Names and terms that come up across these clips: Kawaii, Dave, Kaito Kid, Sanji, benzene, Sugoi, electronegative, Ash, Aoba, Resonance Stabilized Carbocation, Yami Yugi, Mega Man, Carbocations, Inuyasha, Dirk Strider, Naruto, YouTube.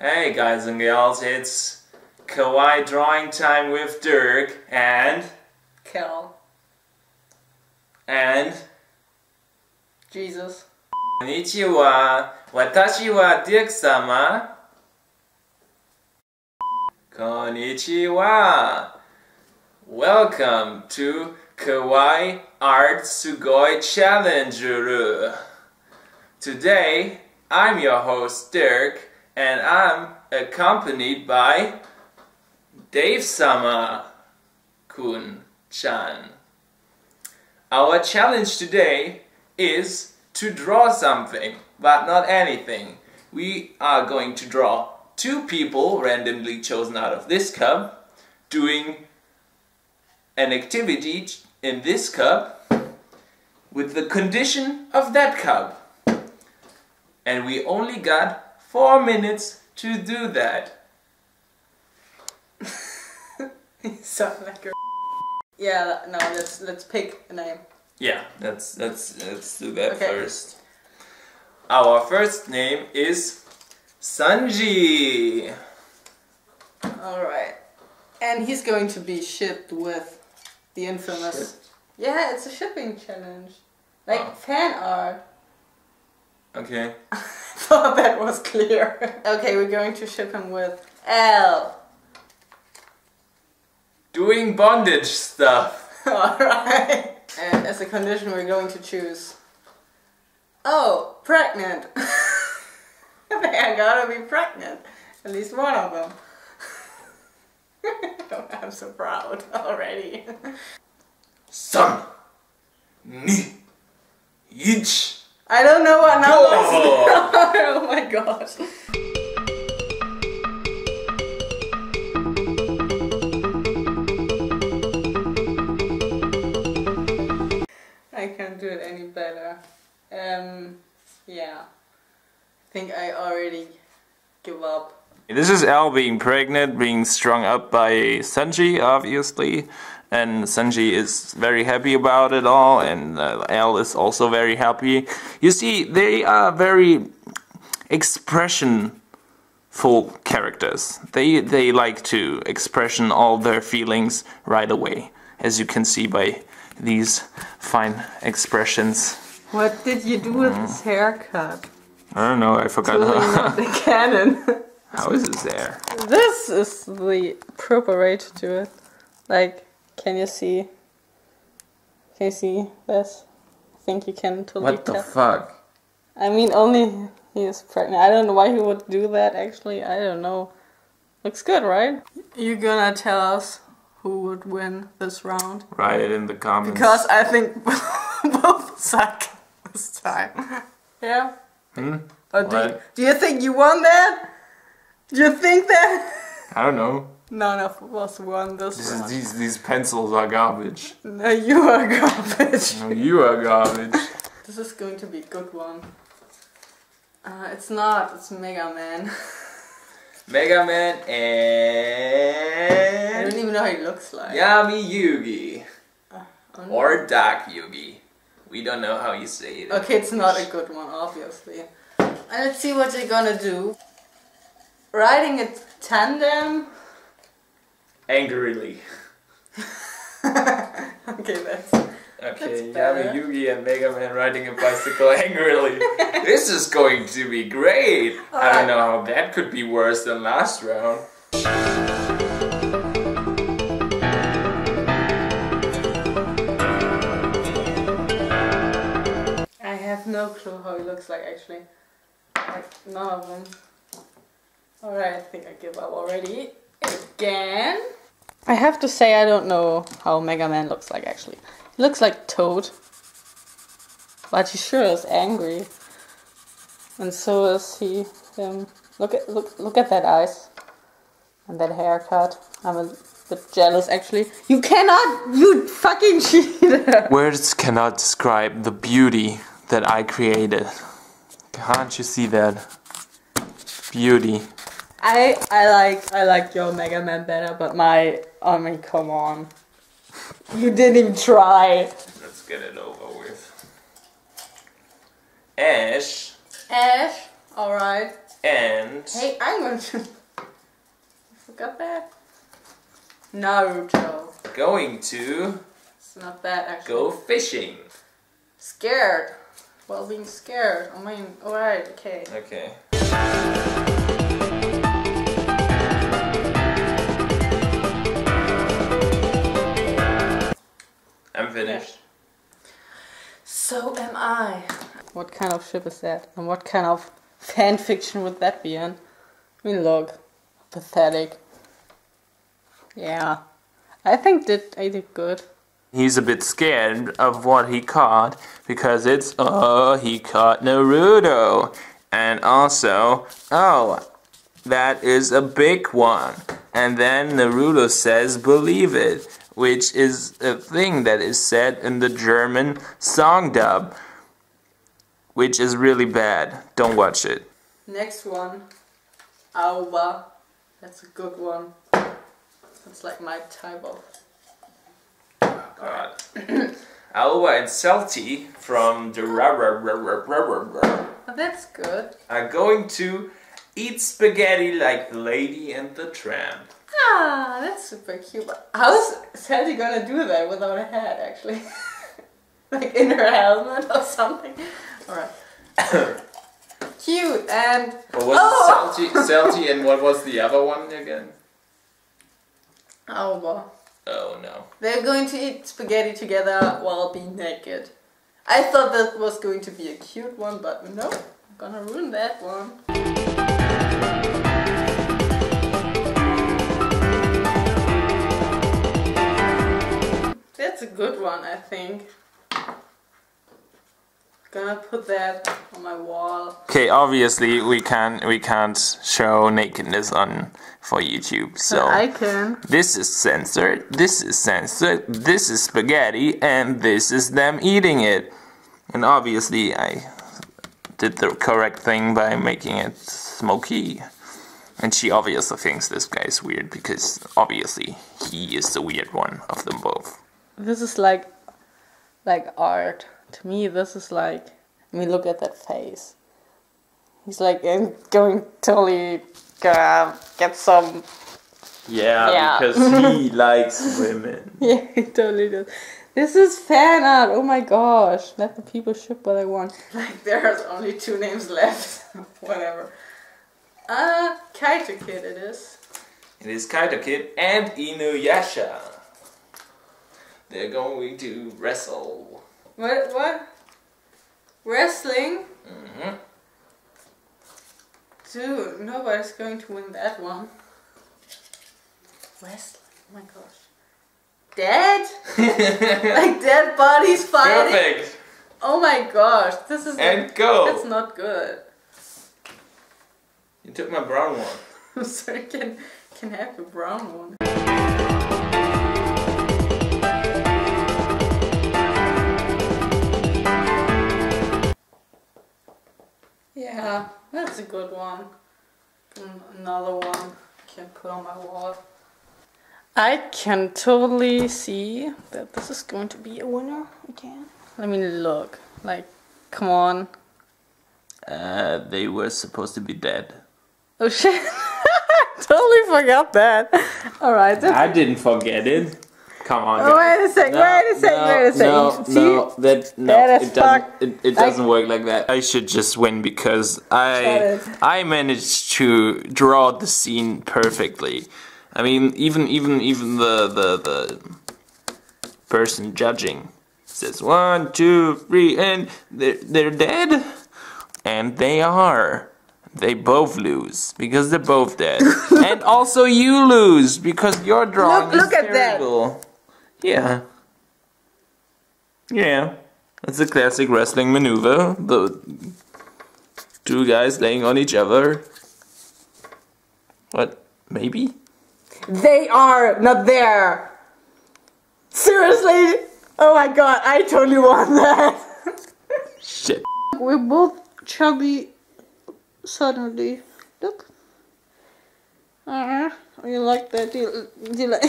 Hey guys and gals, it's Kawaii Drawing Time with Dirk and... Kel. And... Jesus. Konnichiwa, watashi wa Dirk-sama. Konnichiwa. Welcome to Kawaii Art Sugoi Challenge. Today, I'm your host Dirk, and I'm accompanied by Dave-sama-kun-chan. Our challenge today is to draw something, but not anything. We are going to draw two people randomly chosen out of this cup doing an activity in this cup with the condition of that cup. And we only got 4 minutes to do that. You sound like a... Yeah, no, let's pick a name. Yeah, let's do that first. Our first name is Sanji. Alright. And he's going to be shipped with the infamous... Ship? Yeah, it's a shipping challenge. Like fan art. Okay. I thought that was clear. Okay, we're going to ship him with L. Doing bondage stuff. Alright. And as a condition, we're going to choose... Oh, pregnant. They are gonna be pregnant. At least one of them. I'm so proud already. Son. Ni. Yich. I don't know what numbers. Oh my gosh. I can't do it any better. Yeah. I think I already give up. This is L being pregnant, being strung up by Sanji, obviously. And Sanji is very happy about it all, and L is also very happy. You see, they are very expressionful characters. They like to expression all their feelings right away, as you can see by these fine expressions. What did you do with this haircut? I don't know, I forgot. Totally not the canon. How is it there? This is the proper way to do it. Like, can you see? Can you see this? I think you can totally. What the fuck? I mean, only he is pregnant. I don't know why he would do that, actually. I don't know. Looks good, right? You're gonna tell us who would win this round? Write it in the comments. Because I think both suck this time. Yeah? Hmm? Or do you think you won that? Do you think that? I don't know. None of us won this one. These pencils are garbage. No, you are garbage. No, you are garbage. This is going to be a good one. It's not. It's Mega Man. Mega Man and... I don't even know how he looks like. Yami Yugi. Or Dark Yugi. We don't know how you say it. Okay, it's not a good one, obviously. And let's see what you're gonna do. Riding a tandem... Angrily. Okay, that's Yami Yugi and Mega Man riding a bicycle angrily. This is going to be great! All I don't know how that could be worse than last round. I have no clue how he looks like, actually. Like, none of them. Alright, I think I give up already. Again? I have to say I don't know how Mega Man looks like, actually. He looks like Toad. But he sure is angry. And so is he. Look at that eyes. And that haircut. I'm a bit jealous, actually. You cannot! You fucking cheater! Words cannot describe the beauty that I created. Can't you see that? Beauty. I like your Mega Man better, but I mean, come on. You didn't even try. Let's get it over with. Ash. Ash, alright. And... Hey, I'm going to... You forgot that? Naruto. Going to... It's not that, actually. Go fishing. Scared. Well, being scared. I mean, alright, okay. Okay. I'm finished. So am I. What kind of ship is that? And what kind of fan fiction would that be in? I mean, look. Pathetic. Yeah. I did good. He's a bit scared of what he caught because it's, oh, he caught Naruto. And also, oh, that is a big one. And then Naruto says, believe it, which is a thing that is said in the German song dub, which is really bad. Don't watch it. Next one, Aoba. That's a good one. It's like my type of... God. Aoba and Salty from the that's good. Are going to eat spaghetti like the Lady and the Tramp. Ah, that's super cute. But how's Salty gonna do that without a hat, actually? Like in her helmet or something? Alright. Cute and... What was Salty and what was the other one again? Aoba. Oh no. They're going to eat spaghetti together while being naked. I thought that was going to be a cute one, but no, I'm gonna ruin that one. That's a good one, I think. Gonna put that on my wall. Okay, obviously we can't show nakedness on for YouTube. So I can. This is censored. This is censored. This is spaghetti, and this is them eating it. And obviously I did the correct thing by making it smoky. And she obviously thinks this guy's weird because obviously he is the weird one of them both. This is like art. To me, this is like, I mean, look at that face. He's like, I'm going totally gonna get some... Yeah, because he likes women. Yeah, he totally does. This is fan art, oh my gosh. Let the people ship what they want. Like, there's only two names left. Whatever. Kaito Kid it is. It is Kaito Kid and Inuyasha. They're going to wrestle. What? What? Wrestling? Mm-hmm. Dude, nobody's going to win that one. Wrestling? Oh my gosh. Dead? Like dead bodies fighting? Perfect! Oh my gosh, this is... And go! That's not good. You took my brown one. I'm sorry, can I have the brown one? Yeah, that's a good one. Another one I can put on my wall. I can totally see that this is going to be a winner again. I mean, look, like, come on. They were supposed to be dead. Oh shit! I totally forgot that. All right. I didn't forget it. Come on. Oh, wait a sec, no, wait a sec. No, it doesn't work like that. I should just win because I managed to draw the scene perfectly. I mean, even the person judging says 1, 2, 3 and they're dead. And they are. They both lose because they're both dead. And also you lose because your drawing is terrible. Look at that. Yeah. Yeah. That's a classic wrestling maneuver. The two guys laying on each other. What? Maybe? They are not there! Seriously? Oh my god, I totally won that! Shit. We're both chubby suddenly. Look. You like that? Do you like...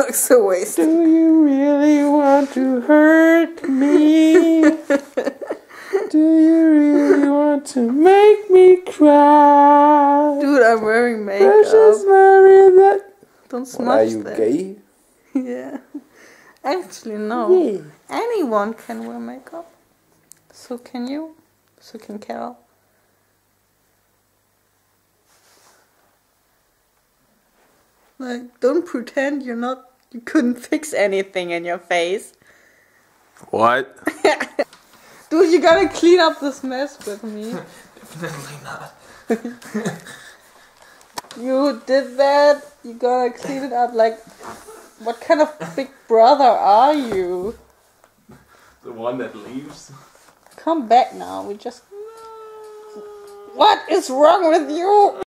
Looks so wasted. Do you really want to hurt me? Do you really want to make me cry. Dude, I'm wearing makeup. Precious Mary, that... Don't smash that. Are you gay? Yeah. Actually, no. Yeah. Anyone can wear makeup. So can you. So can Carol. Like, don't pretend you're not... You couldn't fix anything in your face. What? Dude, you gotta clean up this mess with me. Definitely not. You did that. You gotta clean it up. Like, what kind of big brother are you? The one that leaves. Come back now. We just... What is wrong with you?